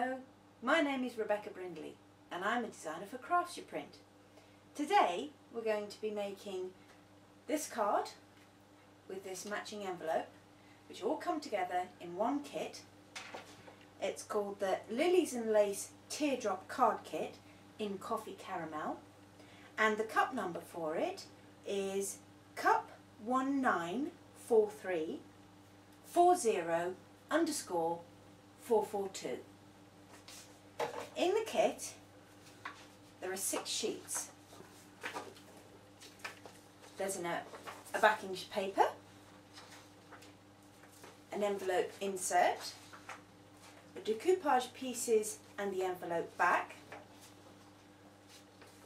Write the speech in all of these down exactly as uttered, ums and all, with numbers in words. Hello, my name is Rebecca Brindley and I'm a designer for Craftsuprint. Today we're going to be making this card with this matching envelope, which all come together in one kit. It's called the Lilies and Lace Teardrop Card Kit in Coffee Caramel, and the cup number for it is Cup one nine four three four zero underscore four four two. In the kit there are six sheets. There's an, a backing paper, an envelope insert, the decoupage pieces and the envelope back,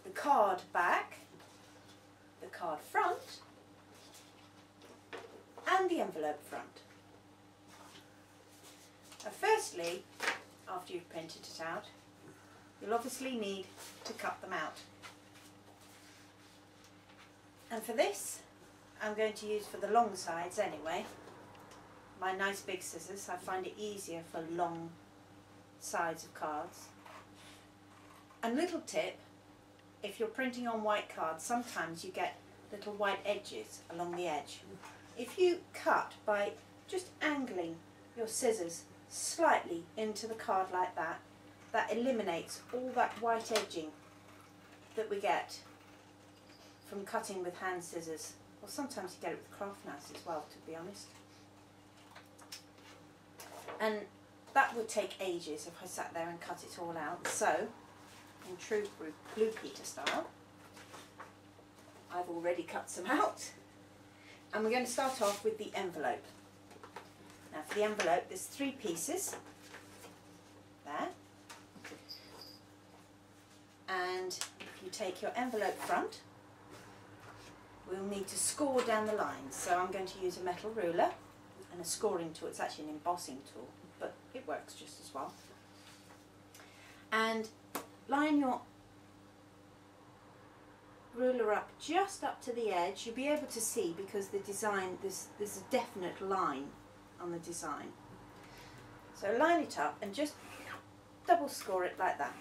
the card back, the card front and the envelope front. Now firstly, after you've printed it out, you'll obviously need to cut them out. And for this, I'm going to use, for the long sides anyway, my nice big scissors. I find it easier for long sides of cards. And little tip, if you're printing on white cards, sometimes you get little white edges along the edge. If you cut by just angling your scissors slightly into the card like that, that eliminates all that white edging that we get from cutting with hand scissors, or sometimes you get it with craft knives as well, to be honest. And that would take ages if I sat there and cut it all out, so in true Blue Peter style, I've already cut some out, and we're going to start off with the envelope. Now for the envelope, there's three pieces there, and if you take your envelope front, we'll need to score down the lines. So I'm going to use a metal ruler and a scoring tool. It's actually an embossing tool, but it works just as well. And line your ruler up just up to the edge. You'll be able to see, because the design, there's, there's a definite line on the design. So line it up and just double score it like that.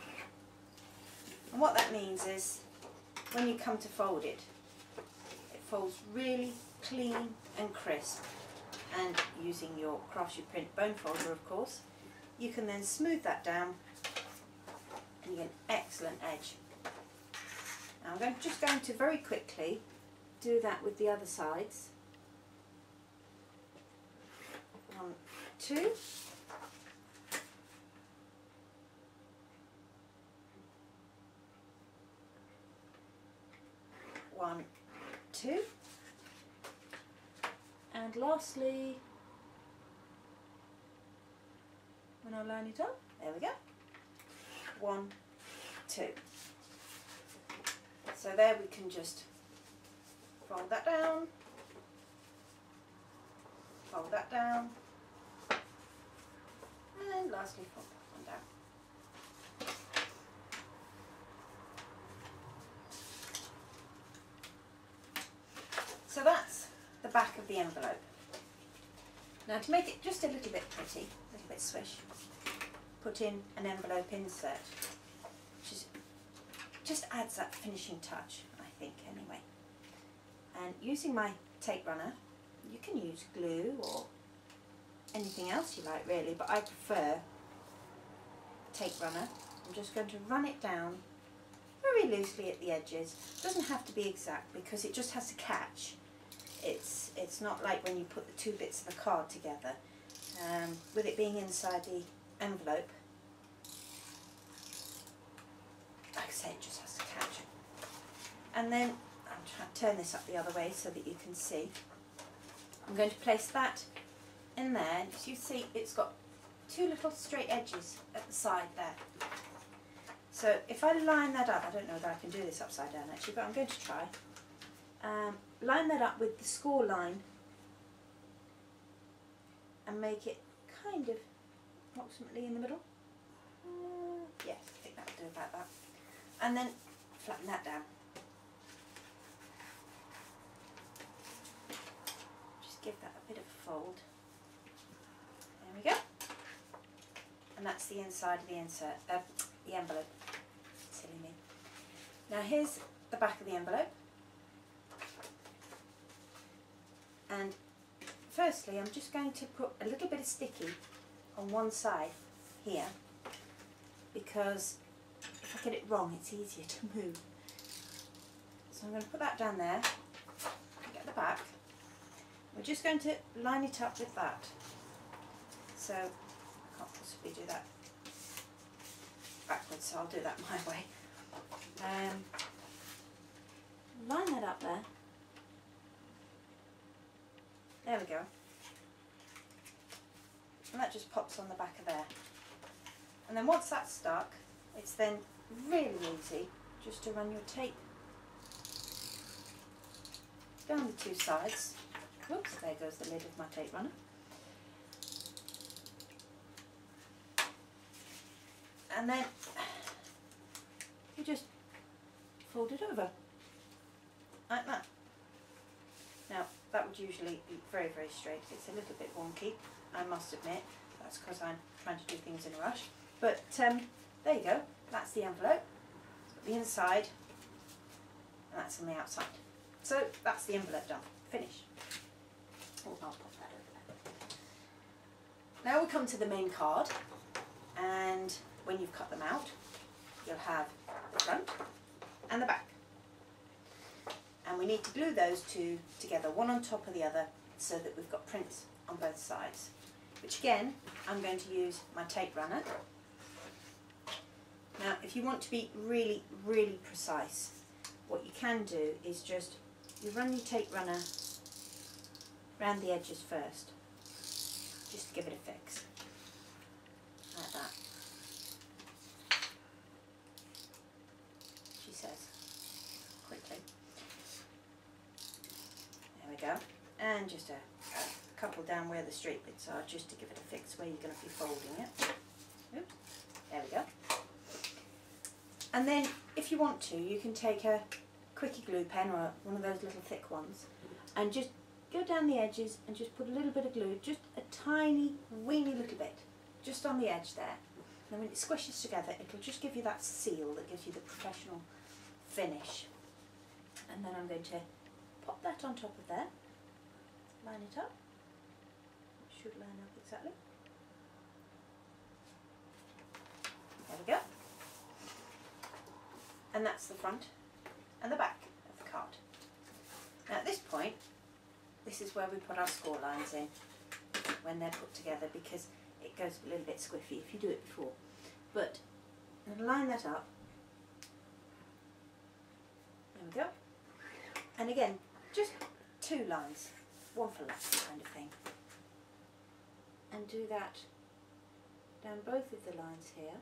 And what that means is when you come to fold it, it folds really clean and crisp, and using your Craftsuprint bone folder of course, you can then smooth that down and you get an excellent edge. Now I'm going to, just going to very quickly do that with the other sides. One, two, one, two, and lastly, when I line it up, there we go, one, two. So there we can just fold that down, fold that down, and lastly fold that one down. So that's the back of the envelope. Now to make it just a little bit pretty, a little bit swish, put in an envelope insert, which is, just adds that finishing touch, I think, anyway. And using my tape runner, you can use glue or anything else you like really, but I prefer tape runner. I'm just going to run it down very loosely at the edges. It doesn't have to be exact because it just has to catch. It's, it's not like when you put the two bits of the card together. Um, with it being inside the envelope, like I say, it just has to catch. And then I'm trying to turn this up the other way so that you can see. I'm going to place that in there, and as you see, it's got two little straight edges at the side there. So if I line that up, I don't know that I can do this upside down actually, but I'm going to try. Um, line that up with the score line and make it kind of approximately in the middle. Uh, yes, I think that'll do about that. And then flatten that down. Give that a bit of a fold. There we go. and that's the inside of the insert, uh, the envelope. Silly me. Now here's the back of the envelope, and firstly I'm just going to put a little bit of sticky on one side here, because if I get it wrong it's easier to move. So I'm going to put that down there, get the back. We're just going to line it up with that. So I can't possibly do that backwards, so I'll do that my way. Um, line that up there. There we go. And that just pops on the back of there. And then once that's stuck, it's then really easy just to run your tape down the two sides. Oops, there goes the lid of my tape runner. And then you just fold it over like that. Now that would usually be very, very straight. It's a little bit wonky, I must admit. That's because I'm trying to do things in a rush. But um, there you go. That's the envelope. It's got the inside, and that's on the outside. So that's the envelope done. Finished. Oh, I'll pop that over there. Now we come to the main card, and when you've cut them out, you'll have the front and the back. And we need to glue those two together, one on top of the other, so that we've got prints on both sides. Which again, I'm going to use my tape runner. Now, if you want to be really, really precise, what you can do is just, you run your tape runner round the edges first, just to give it a fix, like that. She says, quickly. There we go, and just a, a couple down where the straight bits are, just to give it a fix where you're going to be folding it. Oops. There we go. And then, if you want to, you can take a quickie glue pen or one of those little thick ones, and just go down the edges and just put a little bit of glue, just a tiny, weeny little bit, just on the edge there. And when it squishes together, it'll just give you that seal that gives you the professional finish. And then I'm going to pop that on top of there, line it up. It should line up exactly. There we go. And that's the front and the back of the card. Now at this point, this is where we put our score lines in when they're put together, because it goes a little bit squiffy if you do it before. But line that up. There we go. And again, just two lines, one for left kind of thing. And do that down both of the lines here.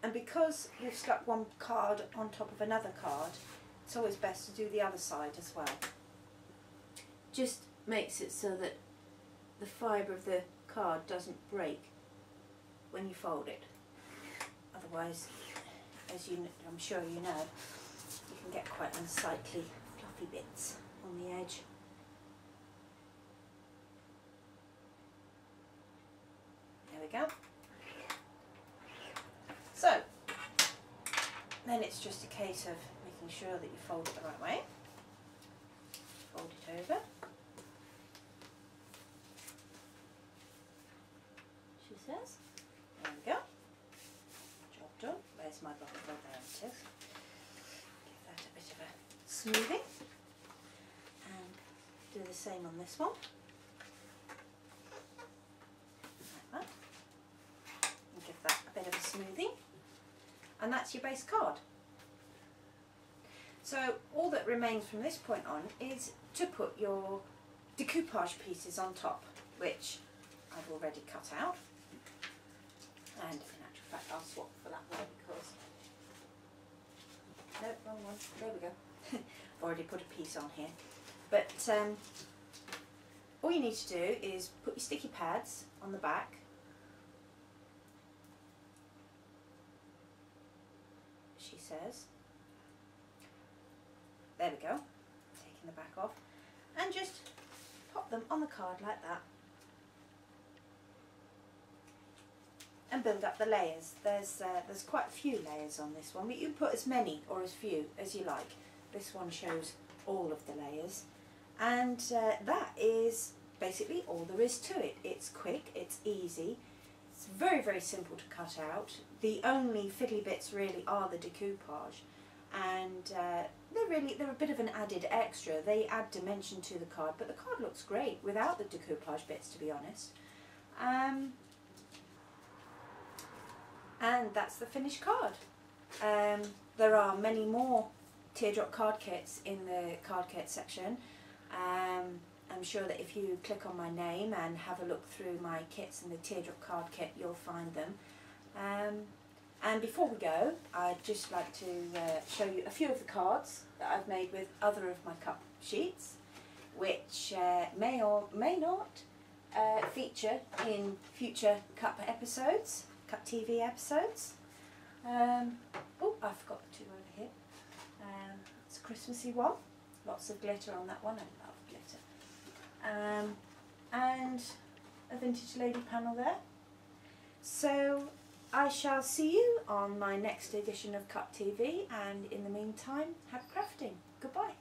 And because you've stuck one card on top of another card, it's always best to do the other side as well. Just makes it so that the fibre of the card doesn't break when you fold it. Otherwise, as you, I'm sure you know, you can get quite unsightly fluffy bits on the edge. There we go. So, then it's just a case of making sure that you fold it the right way. Fold it over. She says. There we go. Job done. Where's my bottle? Oh, there it is. Give that a bit of a smoothing. And do the same on this one. Like that. And give that a bit of a smoothing. And that's your base card. So all that remains from this point on is to put your decoupage pieces on top, which I've already cut out. And in actual fact, I'll swap for that one because... No, wrong one. There we go. I've already put a piece on here. But um, all you need to do is put your sticky pads on the back. She says, there we go, taking the back off, and just pop them on the card like that, and build up the layers. There's uh, there's quite a few layers on this one, but you put as many or as few as you like. This one shows all of the layers, and uh, that is basically all there is to it. It's quick, it's easy, it's very very simple to cut out. The only fiddly bits really are the decoupage, and uh, they're really they're a bit of an added extra. They add dimension to the card, but the card looks great without the decoupage bits, to be honest. Um, and that's the finished card. Um, there are many more teardrop card kits in the card kit section. Um, I'm sure that if you click on my name and have a look through my kits in the teardrop card kit, you'll find them. Um, and before we go, I'd just like to uh, show you a few of the cards that I've made with other of my cup sheets, which uh, may or may not uh, feature in future cup episodes, Cup T V episodes. Um, oh, I forgot the two over here. Um, it's a Christmassy one, lots of glitter on that one, I love glitter. Um, and a vintage lady panel there. So I shall see you on my next edition of Cup T V, and in the meantime, happy crafting. Goodbye.